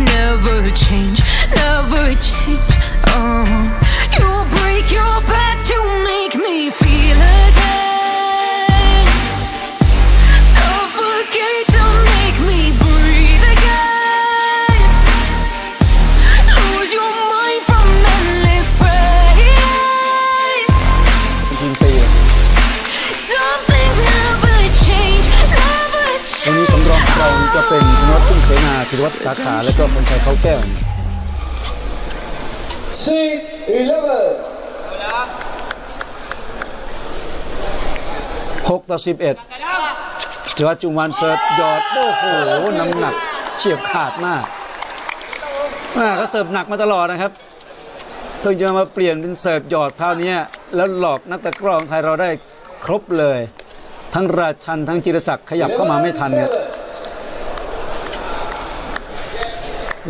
never change, never change. Oh, you'll break your back to make me feel again. C11 ถือว่าจุงวันเสิร์ฟยอดโอ้โหน้ำหนักเฉียบขาดมากเขาเสิร์ฟหนักมาตลอดนะครับเพิ่งจะมาเปลี่ยนเป็นเสิร์ฟยอดคราวนี้แล้วหลอกนักตะกร้อของไทยเราได้ครบเลยทั้งราชันทั้งจิรศักดิ์ขยับเข้ามาไม่ทันเนี่ย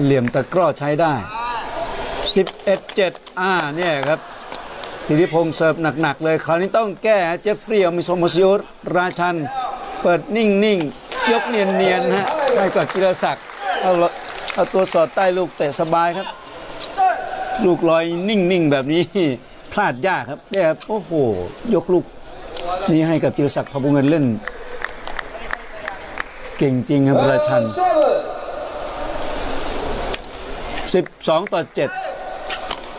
เหลี่ยมตะกร้อใช้ได้ 11-7 เนี่ยครับศิริพงษ์เสิร์ฟหนักๆเลยคราวนี้ต้องแก้เจฟฟรีย์มิโซโมซิโอราชันเปิดนิ่งๆยกเนียนๆฮะให้กับจิรศักดิ์เอาตัวสอดใต้ลูกเตะสบายครับลูกลอยนิ่งๆแบบนี้พลาดยากครับเนี่ยโอ้โหยกลูกนี่ให้กับจิรศักดิ์พบุญเงินเล่นเก่งจริงครับราชัน12-7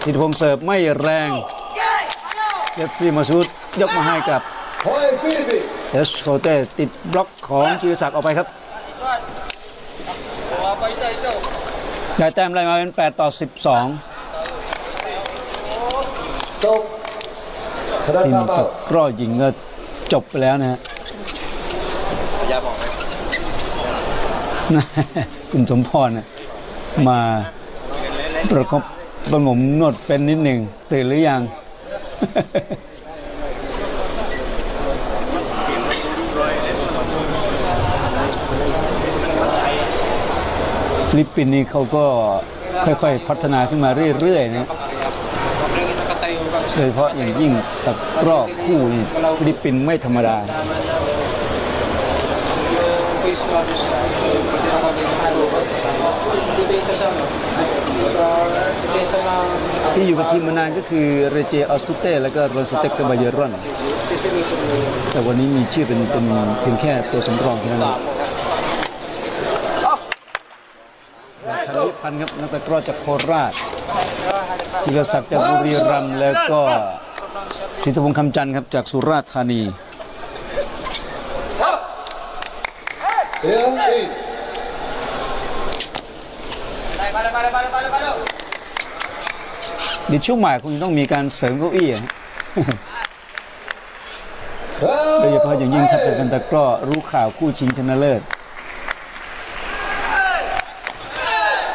ธีรพงษ์เสิร์ฟไม่แรงเจฟฟรีย์มาซูดยกมาให้กับเอสโคเต้ติดบล็อกของจิรศักดิ์ออกไปครับได้แต้มอะไรมาเป็น8-12ทีมตะกร้อหญิงก็จบไปแล้วนะฮะคุณสมพรมาประกบประงมนวดเฟ้นนิดหนึ่งตื่นหรือยัง ฟิลิปปินส์นี่เขาก็ค่อยๆพัฒนาขึ้นมาเรื่อยๆนะโดยเฉพาะอย่างยิ่งตะกร้อคู่นี่ฟิลิปปินส์ไม่ธรรมดาที่อยู่กับทีมมานานก็คือเรเจออสตูเต้และก็โรสเต็กกาบายรอนแต่วันนี้มีชื่อเป็นเพียงแค่ตัวสำรองเท่านั้นชลิพันธ์ครับนักตะกร้อจากโคราชธีรศักดิ์จากบุรีรัมย์แล้วก็ชินทพงษ์คำจันทร์ครับจากสุราษฎร์ธานีดิช่วงใหม่คุณต้องมีการเสริมเก้าอี้โดยเฉพาะอย่างยิ่งถ้าเป็นตะกร้อรู้ข่าวคู่ชิงชนะเลิศ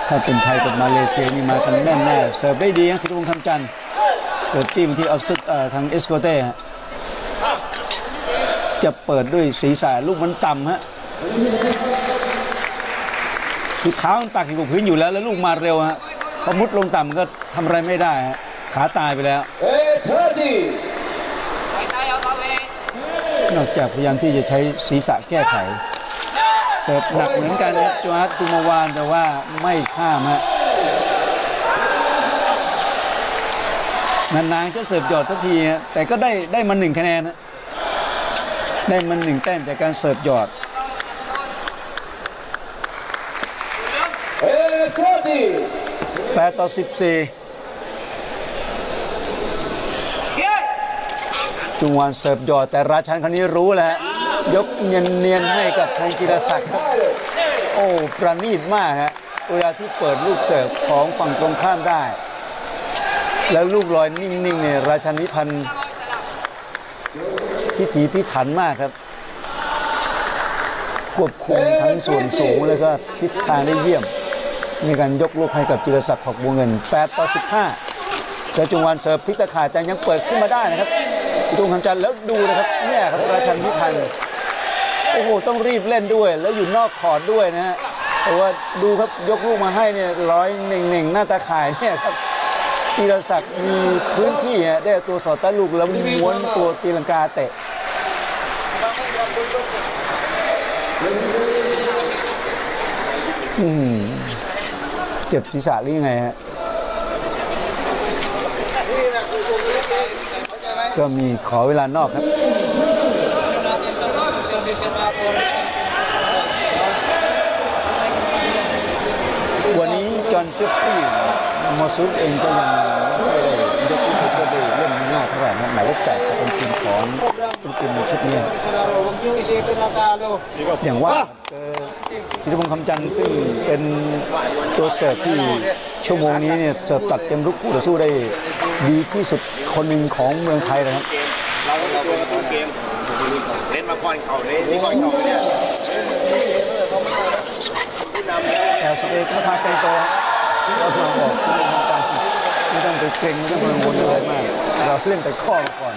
ถ้าเป็นไทยกับมาเลเซียนี่มากันแน่ๆเสิร์ฟได้ดีทั้งศิลปวงศ์คำจันทร์เสิร์ฟจิ้มที่ออสตูทางเอสโกเต้จะเปิดด้วยศีรษะลูกมันต่ำฮะคือเท้ามันปักอยู่กับพื้นอยู่แล้วแล้วลูกมาเร็วฮะพอมุดลงต่ำมันก็ทำอะไรไม่ได้ฮะขาตายไปแล้วนอกจากพยายามที่จะใช้ศีรษะแก้ไขเสิร์ฟหนักเหมือนกันนะจวัตตุมาวานแต่ว่าไม่ข้ามฮะนานๆก็เสิร์ฟหยอดสักทีแต่ก็ได้มา1คะแนนนะได้มา1แต้มจากการเสิร์ฟหยอด8-14จุงวานเสิร์ฟหยอดแต่ราชันคนนี้รู้แล้วฮะยกเนียนๆให้กับทางจิรศักดิ์ครับโอ้ประณีตมากฮะเวลาที่เปิดลูกเสิร์ฟของฝั่งตรงข้ามได้ แล้วลูกลอยนิ่งๆเนี่ยราชันวิพันธ์พิถีพิถันมากครับควบคุมทั้งส่วนสูงแล้วก็ทิศทางได้เยี่ยมในการยกลูกให้กับจิรศักดิ์ หอกบัวเงิน8 ต่อ 15จะจุงวันเสิร์ฟพลิกตะข่ายแต่ยังเปิดขึ้นมาได้นะครับตุ้งคำจันแล้วดูนะครับเนี่ยครับราชันวิพันธ์โอ้โหต้องรีบเล่นด้วยแล้วอยู่นอกขอดด้วยนะฮะแต่ว่าดูครับยกลูกมาให้เนี่ยร้อยเน่งหน้าตาข่ายเนี่ยครับจิรศักดิ์มีพื้นที่ได้ตัวสอดใต้ลูกแล้วม้วนตัวตีลังกาเตะเจ็บศีรษะหรือยังไงฮะก็มีขอเวลานอกครับวันนี้จอห์นเจฟฟี่มอสุดเองก็ยังยกขึ้นไปก็ได้เล่นง่ายเท่าไหร่นะหมายว่าแตกเป็นทีมของฟิลิปปินส์ชุดนี้อย่างว่าธีรพงษ์คำจันทร์ซึ่งเป็นตัวเสิร์ฟที่ชั่วโมงนี้เนี่ยเสิร์ฟตัดเกมรุกคู่ต่อสู้ได้ดีที่สุดคนหนึ่งของเมืองไทยนะครับเล่นมาก่อนเขาเลยนี่ก่อนเขาเนี่ยแต่สเอกมาพาใจโตเราลองบอกธีรพงษ์คำจันทร์ไม่ต้องไปเกรงไม่ต้องไปวนอะไรมากเราเล่นแต่ข้อก่อน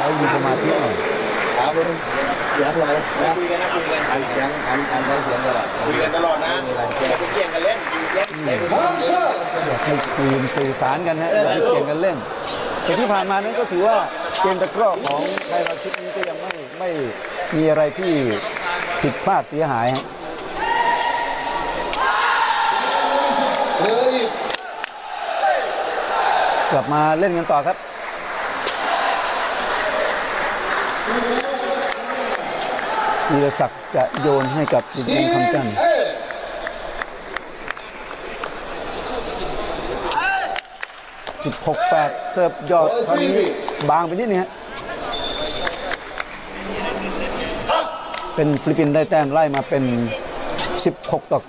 เรามีสมาธิหน่อยเสียงอะไรนะคุยกันนะคุยกันเสียงตลอดคุยกันตลอดนะไปเกี่ยงกันเล่นให้คุยสื่อสารกันนะอย่าไปเกี่ยงกันเล่นแต่ที่ผ่านมานั้นก็ถือว่าเกมตะกร้อของไทยเราชุดนี้ก็ยังไม่มีอะไรที่ผิดพลาดเสียหายกลับมาเล่นกันต่อครับธีรศักดิ์จะโยนให้กับศิริพงษ์คำจันทร์16-8เสิร์ฟยอดครั้งนี้บางไปนิดนึงฮะเป็นฟิลิปปินส์ได้แต้มไล่มาเป็น16-9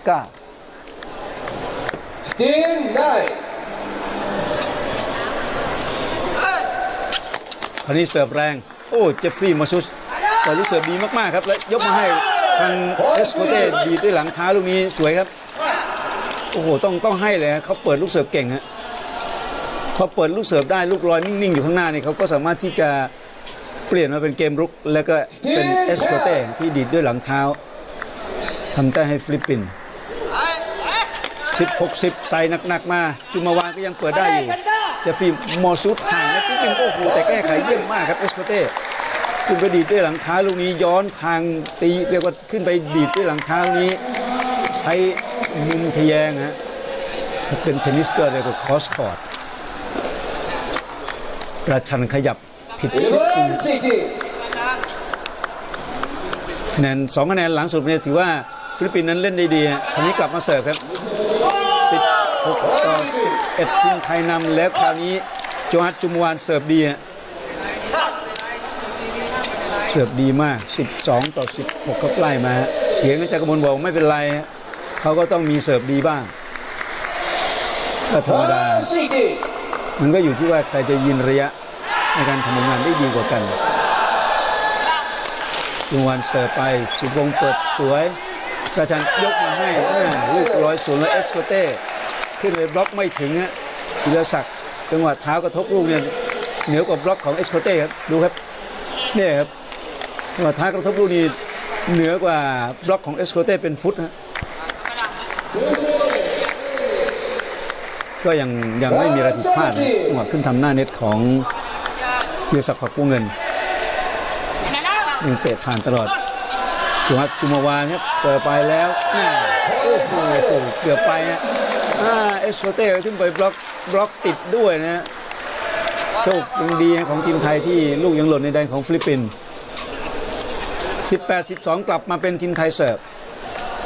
ยิงได้คราวนี้เสิร์ฟแรงโอ้เจฟฟี่มาซุสแต่ลูกเสิร์ฟดีมากๆครับและยกมาให้ทางเอสโคเต้ดีด้วยหลังท้าลูกนี้สวยครับโอ้โหต้องให้เลยเขาเปิดลูกเสิร์ฟเก่งฮะพอเปิดลูกเสิร์ฟได้ลูกลอยนิ่งๆอยู่ข้างหน้านี่เขาก็สามารถที่จะเปลี่ยนมาเป็นเกมรุกแล้วก็เป็นเอสโคเต้ที่ดีด้วยหลังเท้าทำแต้มให้ฟิลิปปินส์16-10ใส่หนักๆมาจุมาวานก็ยังเปิดได้อยู่แต่ฟิล์มมอซูดห่างนะฟิลิปปินส์โอ้โหแต่แก้ไขเยี่ยมมากครับเอสโคเต้ขึ้นไปดีดด้วยหลังเท้าลูกนี้ย้อนทางตีเรียกว่าขึ้นไปดีดด้วยหลังเท้านี้ใช้มุมทะแยงฮะเป็นเทนนิสก็เรียกว่าคอสคอร์ดราชันขยับผิดคะแนน2 คะแนนหลังสุดเนี่ยถือว่าฟิลิปปินส์นั้นเล่นได้ดีคราวนี้กลับมาเสิร์ฟครับ16-11ทีมไทยนำแล้วคราวนี้โจฮัดจุมวานเสิร์ฟดีเสิร์ฟดีมาก12-16ก็ไล่มาเสียงจากกมลบอกไม่เป็นไรเขาก็ต้องมีเสิร์ฟดีบ้างก็ธรรมดามันก็อยู่ที่ว่าใครจะยืนระยะในการทำงานได้ดีกว่ากันจุงวันเสิร์ฟไปสิบวงเปิดสวยประชันยกมาให้ลูกร้อยศูนย์และเอสโคเต้ขึ้นเลยบล็อกไม่ถึงฮะธีรศักดิ์จังหวะเท้ากระทบลูกเนี่ยเหนือกว่าบล็อกของเอสโคเต้ครับดูครับเนี่ยครับมาท้ากระทบลูกนี้เหนือกว่าบล็อกของเอสโคเต้เป็นฟุตฮะก็ยังไม่มีอะไรผิดพลาดหมดขึ้นทำหน้าเน็ตของจิรศักดิ์ หอกบัวเงินยังเตะผ่านตลอดจุฮัดจุมาวานครับเสิร์ฟไปแล้วโอ้โหเกือบไปฮะเอสโคเต้ขึ้นไปบล็อกติดด้วยนะฮะโชคยังดีของทีมไทยที่ลูกยังหล่นในแดนของฟิลิปปินส์18-12กลับมาเป็นทีมไทยเสิร์ฟ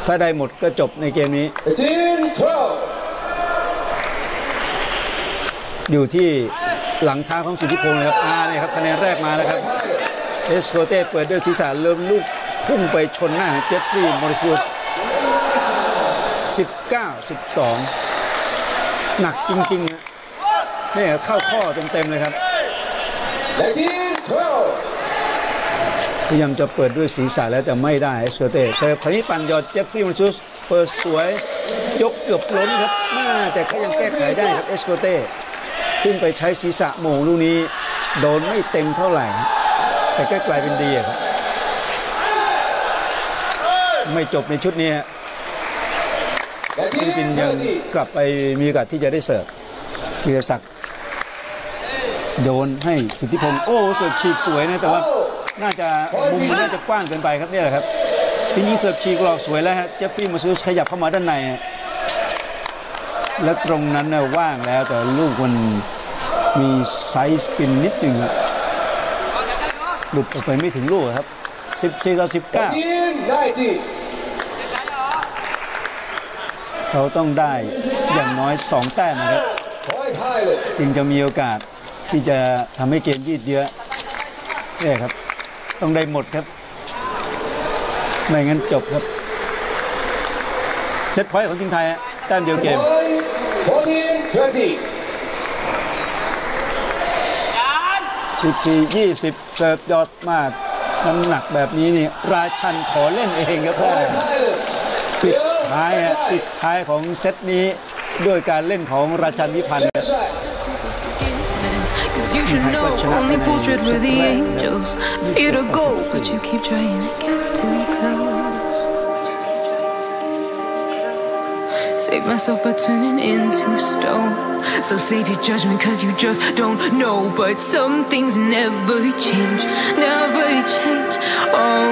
ถ้าได้หมดก็จบในเกมนี้อยู่ที่หลังท้าของสิทธิพงศ์นะครับเนี่ยครับคะแนนแรกมาแล้วครับเอสโคเต้เปิดด้วยศีรษะเริ่มลูกพุ่งไปชนหน้าเจฟฟรีย์มอริสซูส19-12 หนักจริงๆนะนี่เข้าข้อเต็มๆเลยครับพยายามจะเปิดด้วยศีรษะแล้วแต่ไม่ได้สเวเต้เซฟขยิบปันยอดเจฟฟี่มันซุสเปิดสวยยกเกือบล้นครับแต่ก็ยังแก้ไขได้ครับเอสโกเต้ขึ้นไปใช้ศีรษะโมงลูกนี้โดนไม่เต็มเท่าไหร่แต่ก็กลายเป็นดีครับไม่จบในชุดนี้ฟิลิปปินส์ยังกลับไปมีโอกาสที่จะได้เสิร์ฟเกียรติศักดิ์โยนให้สิทธิพงศ์โอ้เสิร์ฟฉีกสวยนะแต่ว่าน่าจะมุมมันน่าจะกว้างเกินไปครับเนี่ยแหละครับทีนี้เสิร์ฟฉีกหลอกสวยแล้วฮะเจฟฟี่มาซูสขยับเข้ามาด้านในและตรงนั้นเนี่ยว่างแล้วแต่ลูกมันมีไซส์ปินนิดหนึ่งครับหลุดออกไปไม่ถึงลูกครับ14-19เขาต้องได้อย่างน้อย2แต้มนะครับจึงจะมีโอกาสที่จะทำให้เกมยืดเยื้อเนี่ยครับต้องได้หมดครับไม่งั้นจบครับเซตพอยต์ของทีมไทยแต้มเดียวเกม14-20เสิร์ฟยอดมากน้ำหนักแบบนี้นี่ราชันขอเล่นเองครับปิดท้ายของเซตนี้ด้วยการเล่นของราชันวิพันธ์Save myself by turning into stone. So save your judgment cause you just don't know. But some things never change, never change. Oh,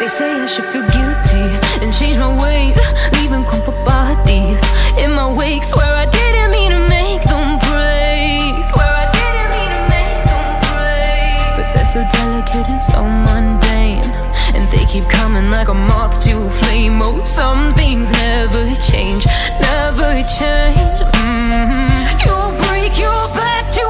they say I should feel guilty and change my ways, leaving crumpled bodies in my wakes where I didn't mean to make them break, where I didn't mean to make them break. But they're so delicate and so mundane.And they keep coming like a moth to a flame. Oh, some things never change, never change. Mm-hmm. You'll break your back to